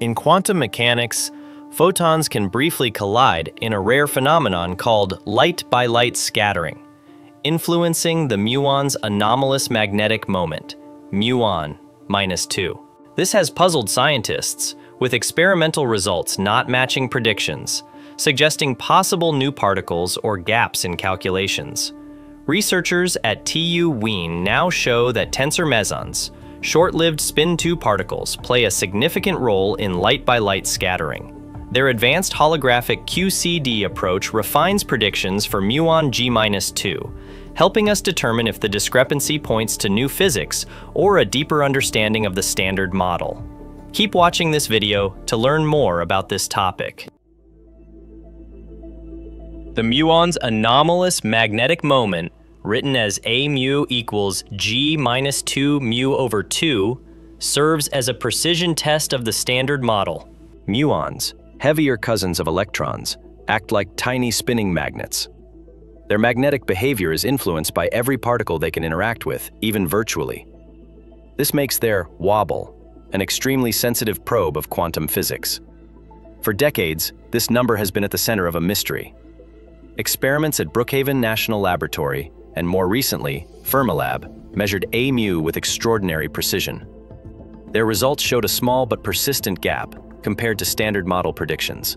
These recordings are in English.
In quantum mechanics, photons can briefly collide in a rare phenomenon called light-by-light scattering, influencing the muon's anomalous magnetic moment, muon -2. This has puzzled scientists, with experimental results not matching predictions, suggesting possible new particles or gaps in calculations. Researchers at TU Wien now show that tensor mesons, short-lived spin-2 particles, play a significant role in light-by-light scattering. Their advanced holographic QCD approach refines predictions for muon g-2, helping us determine if the discrepancy points to new physics or a deeper understanding of the standard model. Keep watching this video to learn more about this topic. The muon's anomalous magnetic moment, written as A mu equals g-2 mu/2, serves as a precision test of the standard model. Muons, heavier cousins of electrons, act like tiny spinning magnets. Their magnetic behavior is influenced by every particle they can interact with, even virtually. This makes their wobble an extremely sensitive probe of quantum physics. For decades, this number has been at the center of a mystery. Experiments at Brookhaven National Laboratory, and more recently, Fermilab, measured A mu with extraordinary precision. Their results showed a small but persistent gap compared to standard model predictions,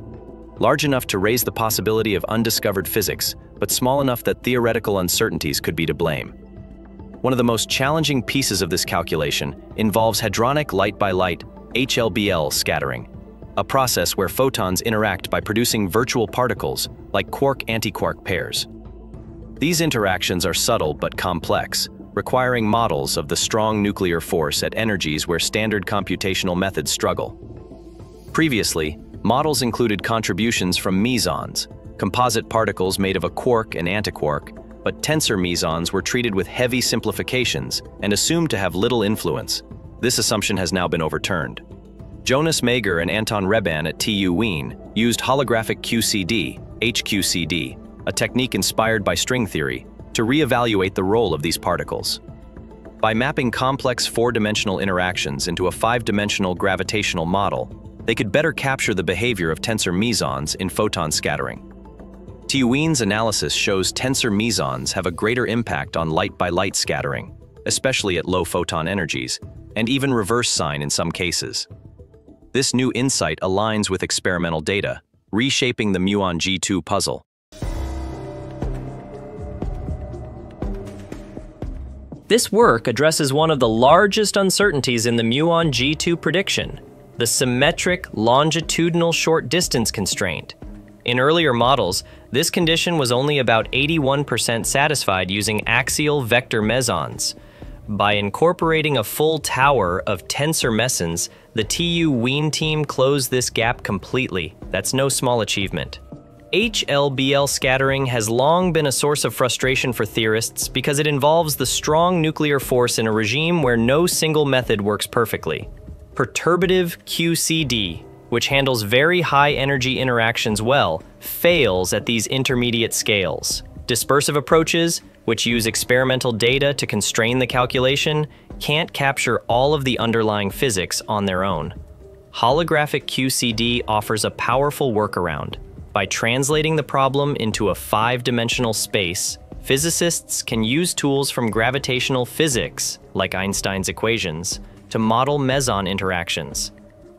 large enough to raise the possibility of undiscovered physics, but small enough that theoretical uncertainties could be to blame. One of the most challenging pieces of this calculation involves hadronic light-by-light, HLbL scattering, a process where photons interact by producing virtual particles like quark-antiquark pairs. These interactions are subtle but complex, requiring models of the strong nuclear force at energies where standard computational methods struggle. Previously, models included contributions from mesons, composite particles made of a quark and antiquark, but tensor mesons were treated with heavy simplifications and assumed to have little influence. This assumption has now been overturned. Jonas Maeger and Anton Rebhan at TU Wien used holographic QCD, HQCD, a technique inspired by string theory, to re-evaluate the role of these particles. By mapping complex four-dimensional interactions into a five-dimensional gravitational model, they could better capture the behavior of tensor mesons in photon scattering. TU Wien's analysis shows tensor mesons have a greater impact on light-by-light scattering, especially at low photon energies, and even reverse sign in some cases. This new insight aligns with experimental data, reshaping the muon g-2 puzzle. This work addresses one of the largest uncertainties in the muon g-2 prediction, the symmetric longitudinal short-distance constraint. In earlier models, this condition was only about 81% satisfied using axial vector mesons. By incorporating a full tower of tensor mesons, the TU Wien team closed this gap completely. That's no small achievement. HLbL scattering has long been a source of frustration for theorists because it involves the strong nuclear force in a regime where no single method works perfectly. Perturbative QCD, which handles very high energy interactions well, fails at these intermediate scales. Dispersive approaches, which use experimental data to constrain the calculation, can't capture all of the underlying physics on their own. Holographic QCD offers a powerful workaround. By translating the problem into a five-dimensional space, physicists can use tools from gravitational physics, like Einstein's equations, to model meson interactions.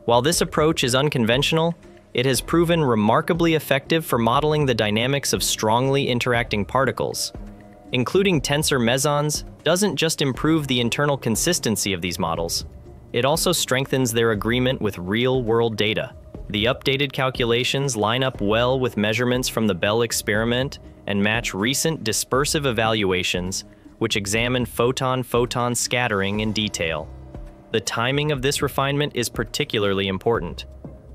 While this approach is unconventional, it has proven remarkably effective for modeling the dynamics of strongly interacting particles. Including tensor mesons doesn't just improve the internal consistency of these models, it also strengthens their agreement with real-world data. The updated calculations line up well with measurements from the Belle experiment and match recent dispersive evaluations, which examine photon-photon scattering in detail. The timing of this refinement is particularly important.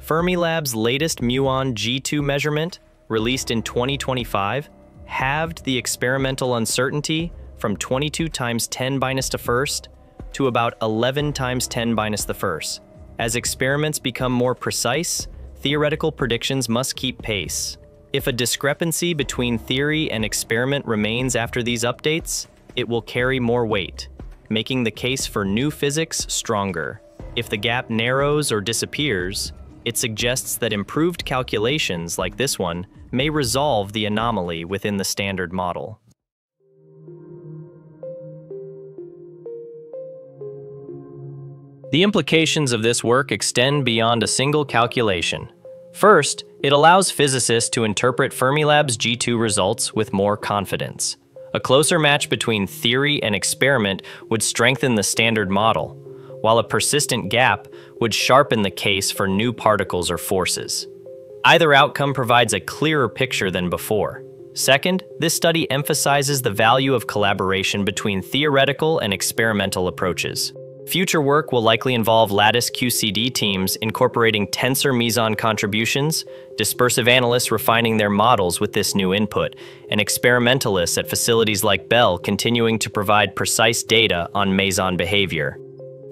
Fermilab's latest muon g-2 measurement, released in 2025, halved the experimental uncertainty from 22 × 10⁻¹² to about 11 × 10⁻¹. As experiments become more precise, theoretical predictions must keep pace. If a discrepancy between theory and experiment remains after these updates, it will carry more weight, making the case for new physics stronger. If the gap narrows or disappears, it suggests that improved calculations like this one may resolve the anomaly within the standard model. The implications of this work extend beyond a single calculation. First, it allows physicists to interpret Fermilab's G2 results with more confidence. A closer match between theory and experiment would strengthen the standard model, while a persistent gap would sharpen the case for new particles or forces. Either outcome provides a clearer picture than before. Second, this study emphasizes the value of collaboration between theoretical and experimental approaches. Future work will likely involve lattice QCD teams incorporating tensor meson contributions, dispersive analysts refining their models with this new input, and experimentalists at facilities like Belle continuing to provide precise data on meson behavior.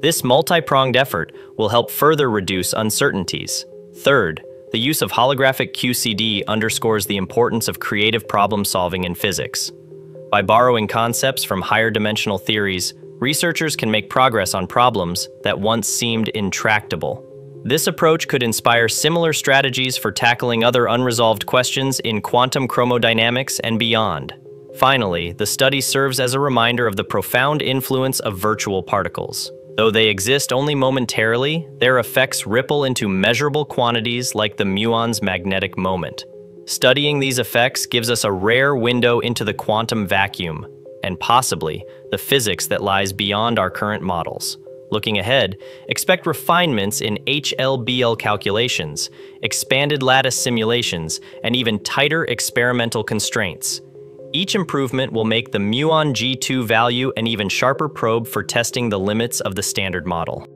This multi-pronged effort will help further reduce uncertainties. Third, the use of holographic QCD underscores the importance of creative problem-solving in physics. By borrowing concepts from higher dimensional theories, researchers can make progress on problems that once seemed intractable. This approach could inspire similar strategies for tackling other unresolved questions in quantum chromodynamics and beyond. Finally, the study serves as a reminder of the profound influence of virtual particles. Though they exist only momentarily, their effects ripple into measurable quantities like the muon's magnetic moment. Studying these effects gives us a rare window into the quantum vacuum, and possibly the physics that lies beyond our current models. Looking ahead, expect refinements in HLbL calculations, expanded lattice simulations, and even tighter experimental constraints. Each improvement will make the muon g-2 value an even sharper probe for testing the limits of the standard model.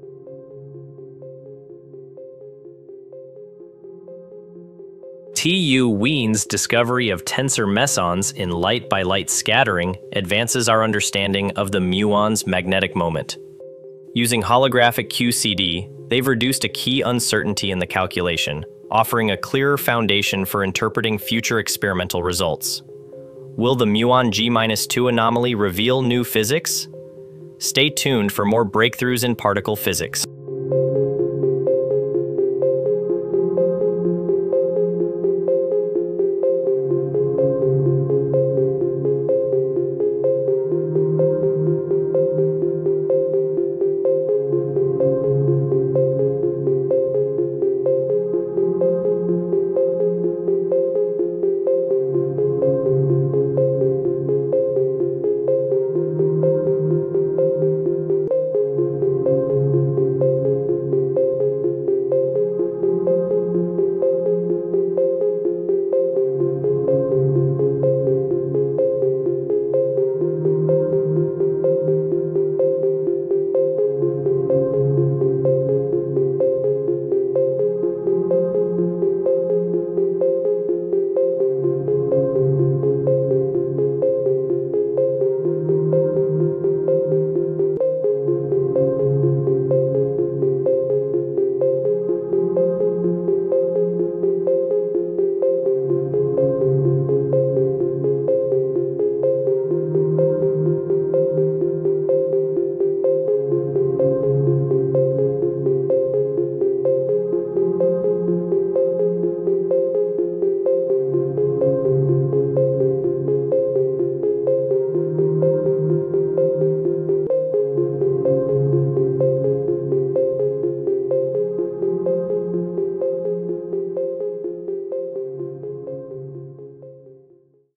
TU Wien's discovery of tensor mesons in light-by-light scattering advances our understanding of the muon's magnetic moment. Using holographic QCD, they've reduced a key uncertainty in the calculation, offering a clearer foundation for interpreting future experimental results. Will the muon g-2 anomaly reveal new physics? Stay tuned for more breakthroughs in particle physics.